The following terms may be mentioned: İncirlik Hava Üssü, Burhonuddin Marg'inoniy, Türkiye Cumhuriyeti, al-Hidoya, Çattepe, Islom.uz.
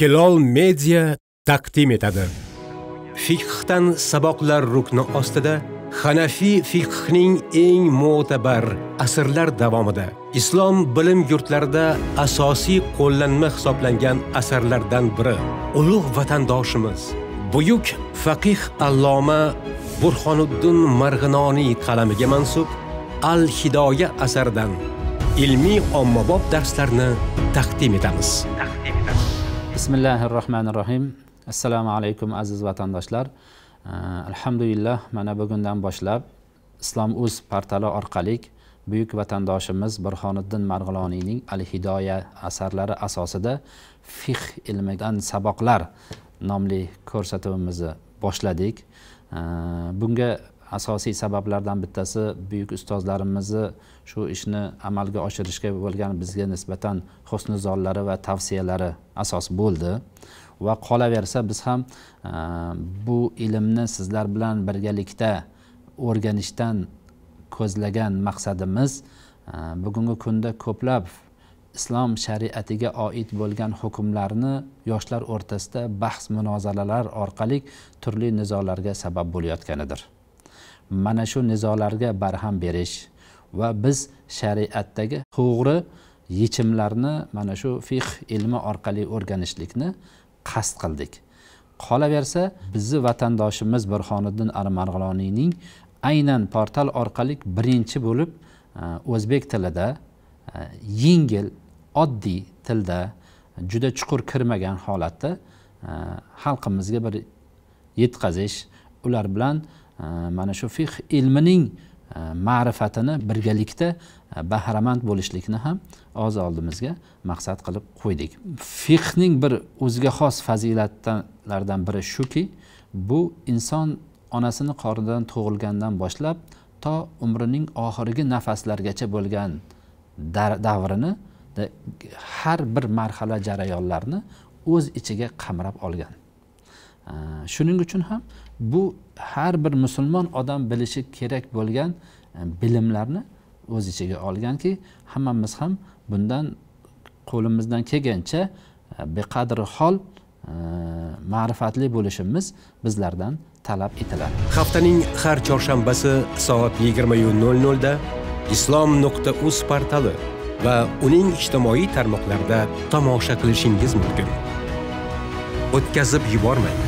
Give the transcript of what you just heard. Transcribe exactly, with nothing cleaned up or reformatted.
Hilol Media taqdim etadi. Fiqhdan saboqlar rukni ostida Hanafi fiqhining eng mo'tabar asrlar davomida islom bilim yurtlarida asosiy qo'llanma hisoblangan asarlardan biri ulug' vatandoshimiz buyuk faqih alloma Burhonuddin Marg'inoniy qalamiga mansub al-Hidoya asaridan ilmiy ommabop darslarni taqdim etamiz. Taqdim etamiz. Bismillahirrahmanirrahim. Assalomu alaykum aziz vatandoshlar. Alhamdulillah, mana bugundan boshlab Islom.uz portali orqali buyuk vatandoshimiz Burhonuddin Marg'inoniyning al-Hidoya asarlari asosida fiqh ilmidan saboqlar nomli ko'rsatuvimizni boshladik. Bunga asosiy sabablardan bittasi büyük ustozlarimizni şu ishni amalga oshirishga bo'lgan bizga nisbatan husnuzonlari ve tavsiyalari asos bo'ldi va qolaversa biz ham bu ilmni sizlar bilan birgalikda o'rganishdan ko'zlagan maqsadimiz bugungi kunda ko'plab islom shariatiga oid bo'lgan hukmlarni yoshlar o'rtasida bahs munozaralar orqali turli nizolarga sabab bo'layotganidir. Mana shu nizolarga barham berish va biz shariatdagi to'g'ri yechimlarni mana shu fiqh ilmi orqali o'rganishlikni qasd qildik. Qolaversa bizni vatandoshimiz Burhonuddin Marg'inoniyning aynan portal orqali birinchi bo'lib o'zbek tilida yengil, oddiy tilda juda chuqur kirmagan holatda xalqimizga bir yetkazish, ular bilan mana shu fiqh ilmining ma'rifatini birgalikda bahramand bo'lishlikni ham o'z oldimizga maqsad qilib qo'ydik. Fiqhning bir o'ziga xos fazilatlaridan biri shuki, bu inson onasini qornidan tug'ilgandan boshlab to umrining oxirgi nafaslargacha bo'lgan davrini har bir marhala jarayonlarini o'z ichiga qamrab olgan. Shuning uchun ham bu har bir musulmon odam bilishi kerak bo'lgan bilimlarni o'z ichiga olganki, hammamiz ham bundan qo'limizdan kelgancha beqadri hol ma'rifatli bo'lishimiz bizlardan talab etiladi. Haftaning har chorshanbasi soat yigirma da islom.uz portali va uning ijtimoiy tarmoqlarida tomosha qilishingiz mumkin. O'tkazib yubormang.